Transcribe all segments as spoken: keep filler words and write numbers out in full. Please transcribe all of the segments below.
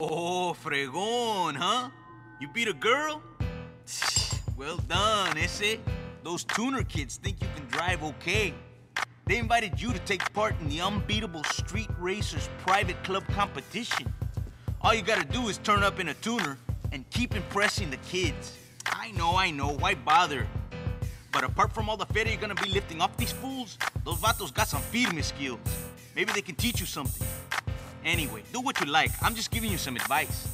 Oh, fregón, huh? You beat a girl? Well done, ese. Those tuner kids think you can drive okay. They invited you to take part in the Unbeatable Street Racers Private Club competition. All you gotta do is turn up in a tuner and keep impressing the kids. I know, I know, why bother? But apart from all the feta you're gonna be lifting off these fools, those vatos got some firme skills. Maybe they can teach you something. Anyway, do what you like. I'm just giving you some advice.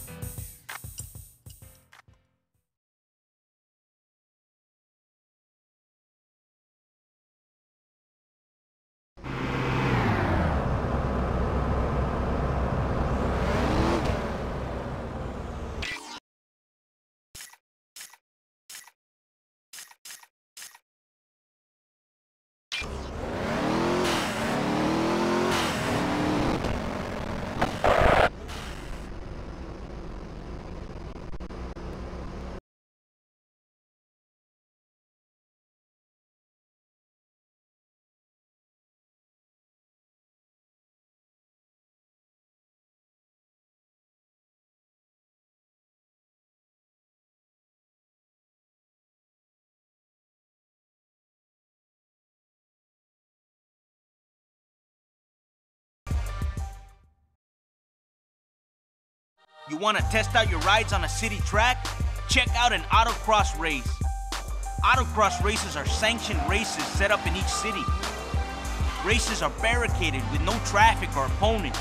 You want to test out your rides on a city track? Check out an autocross race. Autocross races are sanctioned races set up in each city. Races are barricaded with no traffic or opponent.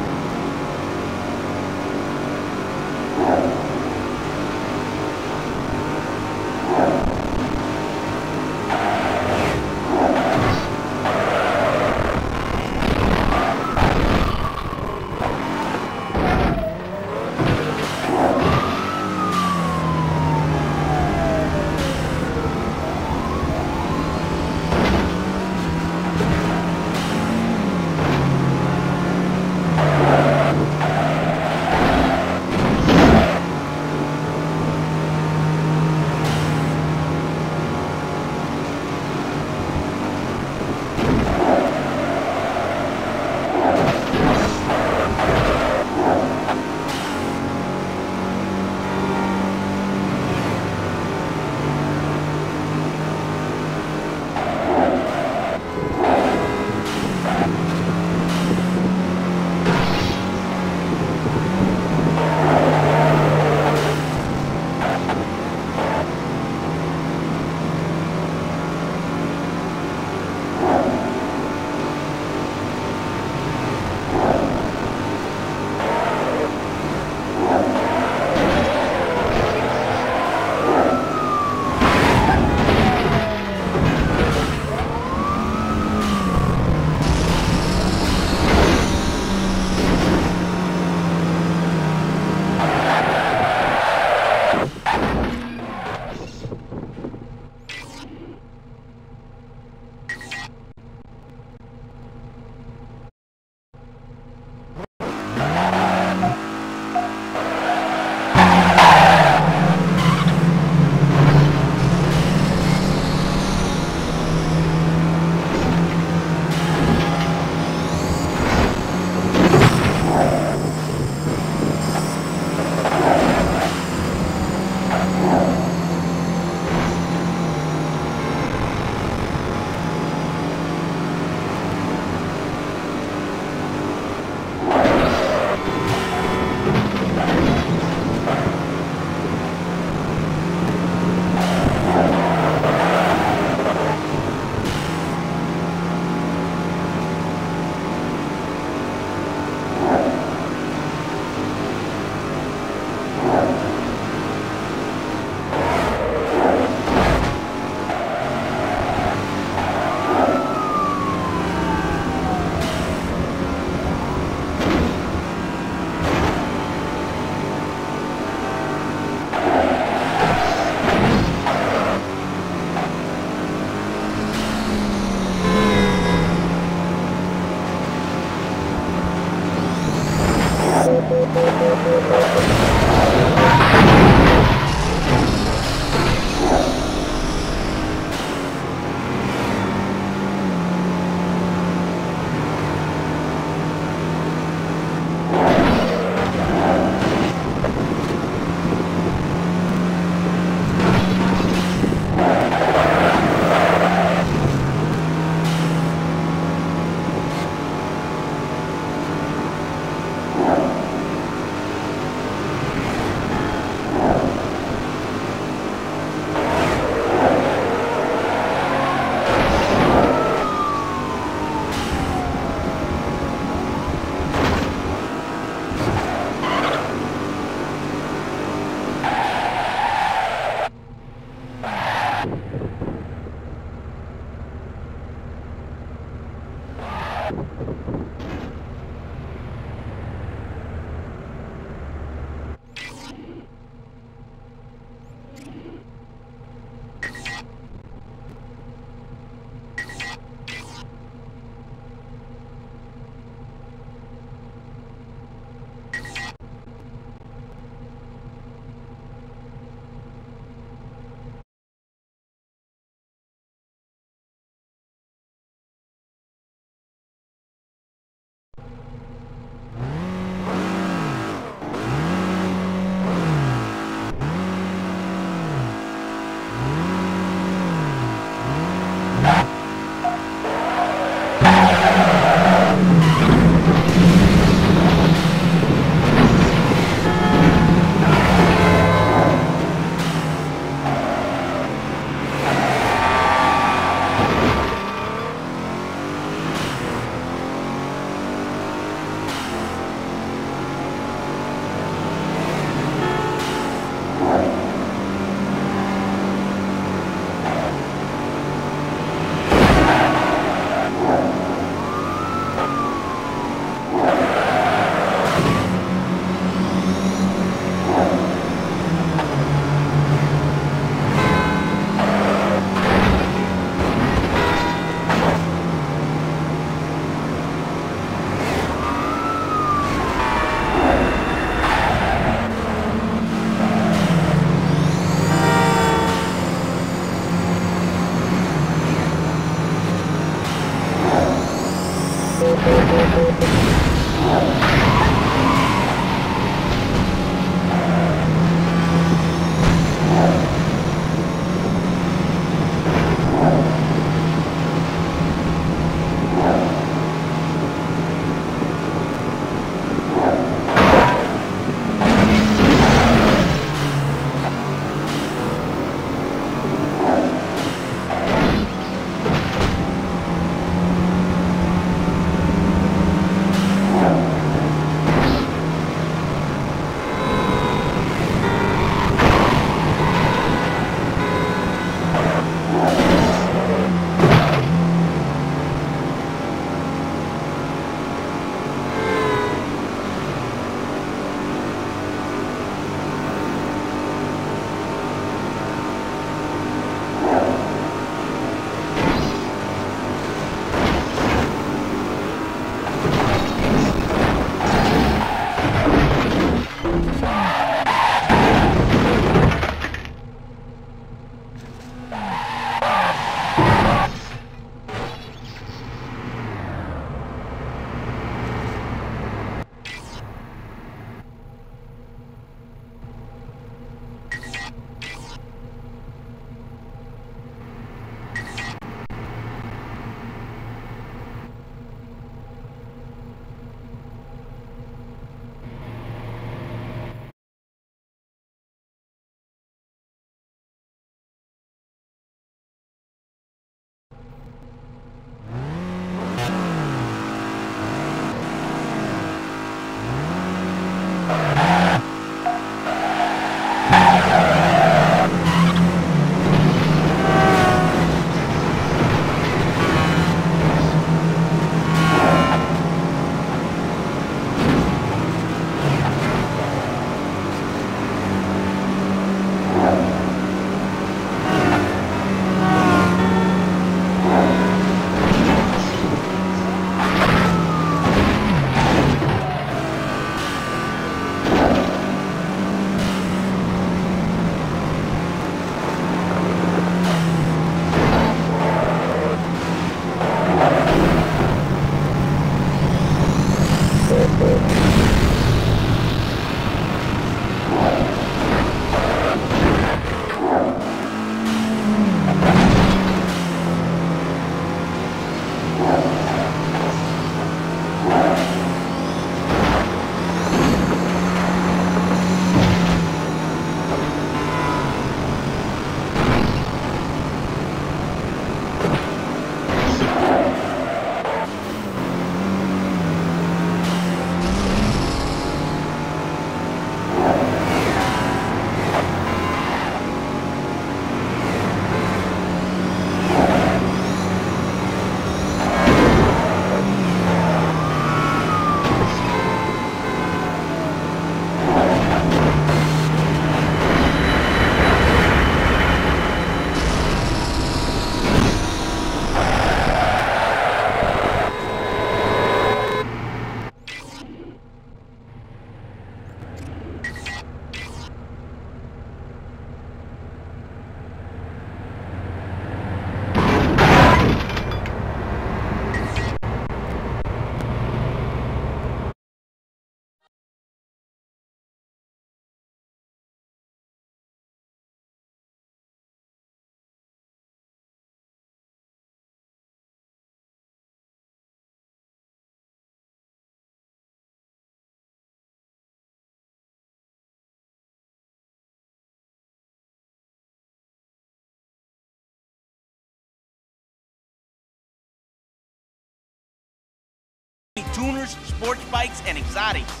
mainly tuners, sports bikes, and exotics.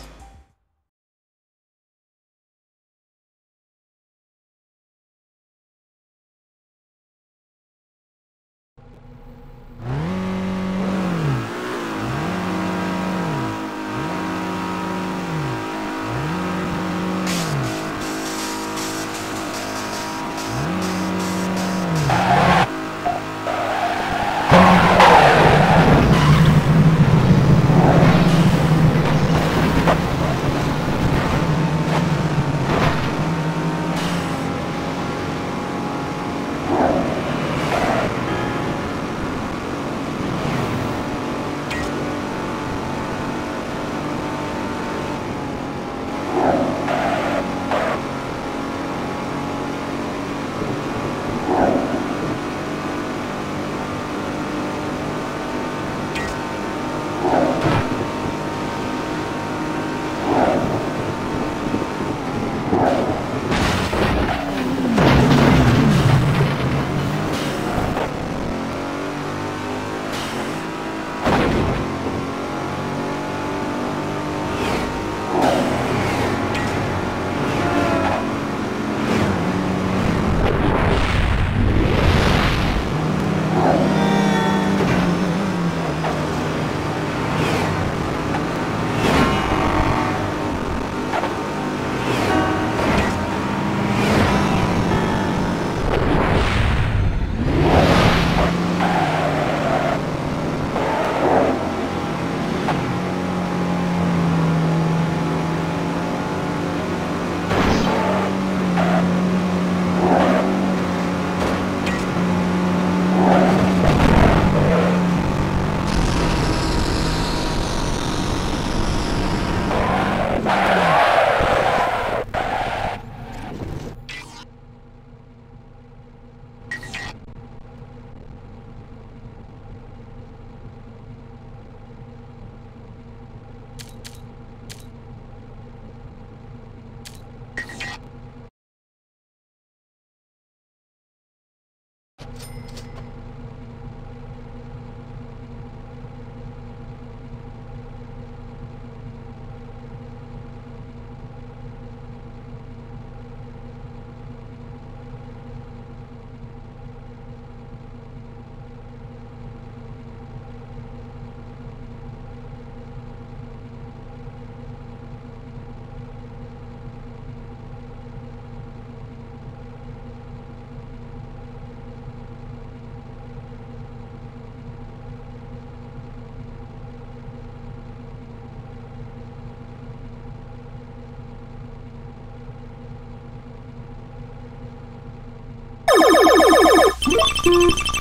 Beep.